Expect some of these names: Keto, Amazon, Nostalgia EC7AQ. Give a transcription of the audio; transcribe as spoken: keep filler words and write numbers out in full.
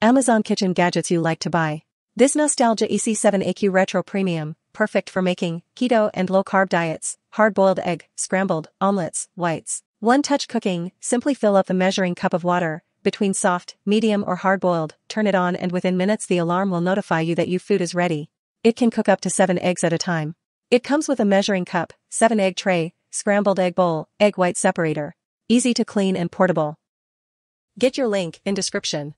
Amazon kitchen gadgets you like to buy. This Nostalgia E C seven A Q Retro Premium, perfect for making keto and low-carb diets, hard-boiled egg, scrambled, omelets, whites. One-touch cooking, simply fill up the measuring cup of water, between soft, medium or hard-boiled, turn it on and within minutes the alarm will notify you that your food is ready. It can cook up to seven eggs at a time. It comes with a measuring cup, seven egg tray, scrambled egg bowl, egg white separator. Easy to clean and portable. Get your link in description.